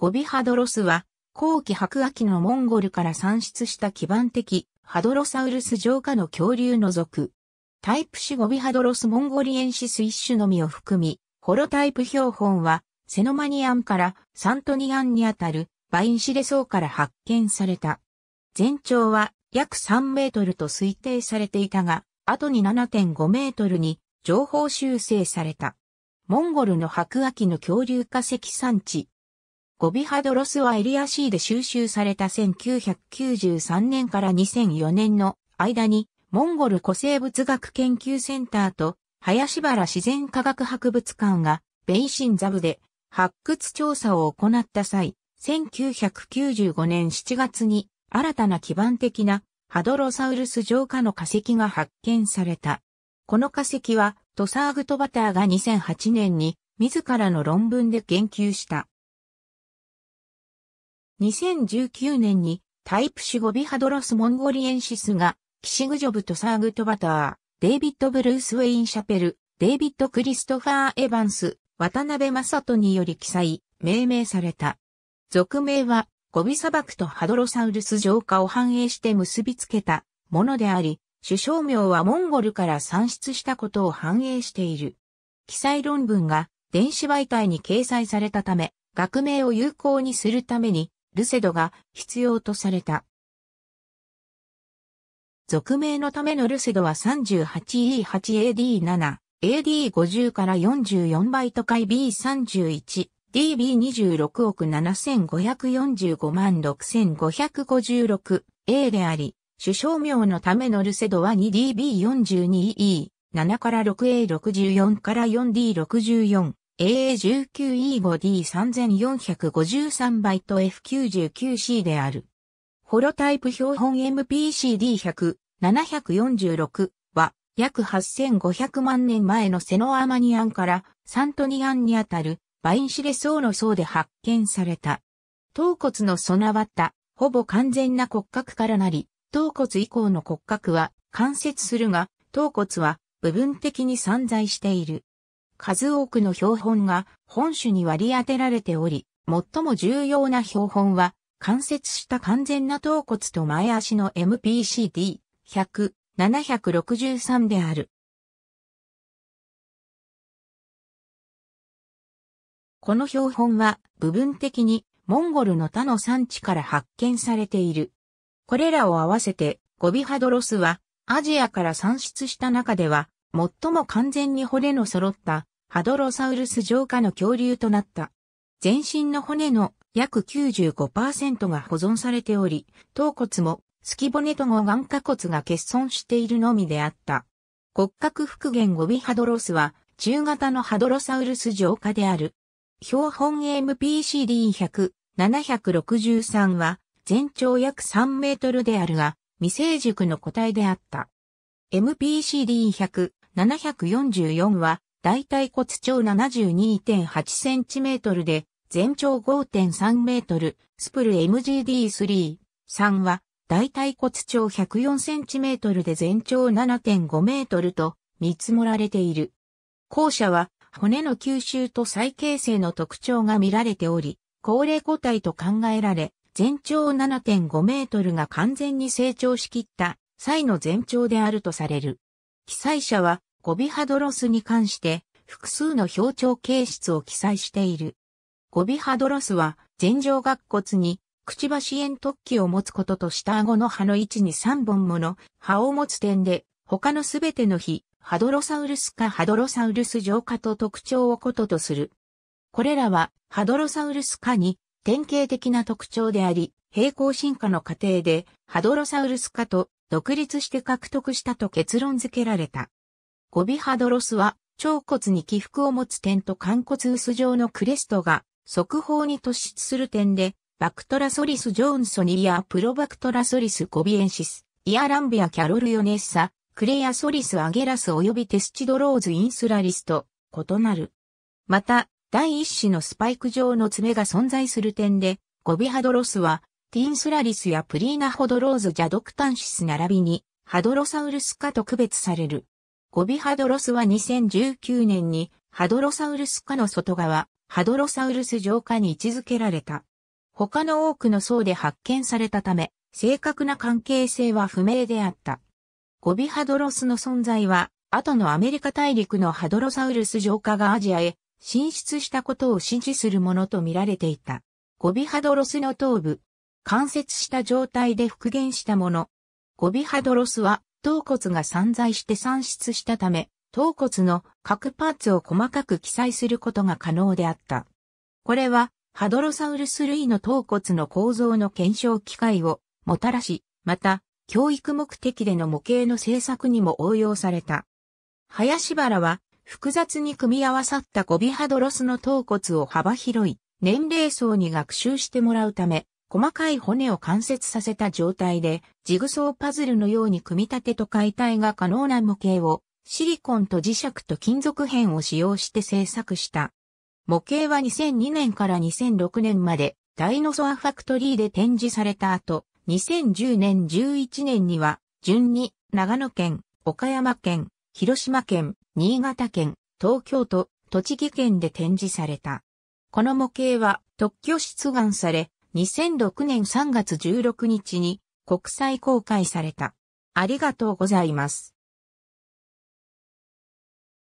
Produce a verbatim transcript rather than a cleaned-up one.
ゴビハドロスは、後期白亜紀のモンゴルから産出した基盤的ハドロサウルス上下の恐竜の属。タイプ種ゴビハドロスモンゴリエンシス一種のみを含み、ホロタイプ標本は、セノマニアンからサントニアンにあたるバインシレ層から発見された。全長は約さんメートルと推定されていたが、後に ななてんごメートルに上方修正された。モンゴルの白亜紀の恐竜化石産地。ゴビハドロスはエリア C で収集されたせんきゅうひゃくきゅうじゅうさんねんからにせんよねんの間に、モンゴル古生物学研究センターと林原自然科学博物館がBayshin Tsavで発掘調査を行った際、せんきゅうひゃくきゅうじゅうごねんしちがつに新たな基盤的なハドロサウルス上下の化石が発見された。この化石はトサーグ・トバターがにせんはちねんに自らの論文で言及した。にせんじゅうきゅうねんにタイプ種ゴビハドロスモンゴリエンシスがキシグジョブ・トサーグ・トバター、デイビッド・ブルース・ウェイン・シャペル、デイビッド・クリストファー・エヴァンス、渡辺正人により記載、命名された。属名は、ゴビ砂漠とハドロサウルス上下を反映して結びつけたものであり、種小名はモンゴルから産出したことを反映している。記載論文が電子媒体に掲載されたため、学名を有効にするために、ルセドが必要とされた。属名のためのルセドは さんじゅうはちイーはちエーディーなな、エーディーごじゅう からよんじゅうよんばい都会 ビーさんじゅういち、ディービーにじゅうろくおくななせんごひゃくよんじゅうごまんろくせんごひゃくごじゅうろく、A であり、種小名のためのルセドは にディービーよんじゅうにイーなな から ろくエーろくじゅうよん から よんディーろくじゅうよん、エーエーじゅうきゅうイーごディーさんぜんよんひゃくごじゅうさんばいと エフきゅうじゅうきゅうシー である。ホロタイプ標本 エムピーシーディーひゃく ななひゃくよんじゅうろく は約はっせんごひゃくまんねんまえのセノアマニアンからサントニアンにあたるバインシレ層の層で発見された。頭骨の備わったほぼ完全な骨格からなり、頭骨以降の骨格は関節するが、頭骨は部分的に散在している。数多くの標本が本種に割り当てられており、最も重要な標本は、関節した完全な頭骨と前足の エムピーシーディーひゃく ななひゃくろくじゅうさん である。この標本は部分的にモンゴルの他の産地から発見されている。これらを合わせてゴビハドロスはアジアから産出した中では最も完全に骨の揃ったハドロサウルス上下の恐竜となった。全身の骨の約 きゅうじゅうごパーセント が保存されており、頭骨も、鋤骨と後眼下骨が欠損しているのみであった。骨格復元ゴビハドロスは、中型のハドロサウルス上下である。標本 エムピーシーディーひゃく ななひゃくろくじゅうさん は、全長約さんメートルであるが、未成熟の個体であった。エムピーシーディーひゃく ななひゃくよんじゅうよん は、大腿骨長 ななじゅうにてんはちセンチメートルで、全長 ごてんさんメートル、スプル エムジーディーさん、さんは、大腿骨長 ひゃくよんセンチメートルで全長 ななてんごメートルと見積もられている。後者は、骨の吸収と再形成の特徴が見られており、高齢個体と考えられ、全長 ななてんごメートルが完全に成長しきった際の全長であるとされる。記載者は、ゴビハドロスに関して、複数の標徴形質を記載している。ゴビハドロスは、前上顎骨に、くちばし縁突起を持つことと下顎の歯の位置にさんぼんもの歯を持つ点で、他のすべての非、ハドロサウルスかハドロサウルス上下と特徴を異とする。これらは、ハドロサウルス科に、典型的な特徴であり、平行進化の過程で、ハドロサウルス科と独立して獲得したと結論付けられた。ゴビハドロスは、腸骨に起伏を持つ点と寛骨臼状のクレストが、側方に突出する点で、バクトラソリス・ジョーンソニア・プロバクトラソリス・ゴビエンシス、イアランビア・キャロル・ヨネッサ、クレアソリス・アゲラス及びテスチドローズ・インスラリスと異なる。また、第一種のスパイク状の爪が存在する点で、ゴビハドロスは、ティンスラリスやプリーナ・ホドローズ・ジャドクタンシス並びに、ハドロサウルス科と区別される。ゴビハドロスはにせんじゅうきゅうねんに、ハドロサウルス科の外側、ハドロサウルス上下に位置づけられた。他の多くの層で発見されたため、正確な関係性は不明であった。ゴビハドロスの存在は、後のアメリカ大陸のハドロサウルス浄化がアジアへ進出したことを示唆するものと見られていた。ゴビハドロスの頭部、関節した状態で復元したもの。ゴビハドロスは頭骨が散在して散失したため、頭骨の各パーツを細かく記載することが可能であった。これは、ハドロサウルス類の頭骨の構造の検証機会をもたらし、また、教育目的での模型の制作にも応用された。林原は複雑に組み合わさったゴビハドロスの頭骨を幅広い年齢層に学習してもらうため、細かい骨を関節させた状態でジグソーパズルのように組み立てと解体が可能な模型をシリコンと磁石と金属片を使用して制作した。模型はにせんにねんからにせんろくねんまでダイノソアファクトリーで展示された後、にせんじゅうねんじゅういちねんには順に長野県、岡山県、広島県、新潟県、東京都、栃木県で展示された。この模型は特許出願され、にせんろくねんさんがつじゅうろくにちに国際公開された。ありがとうございます。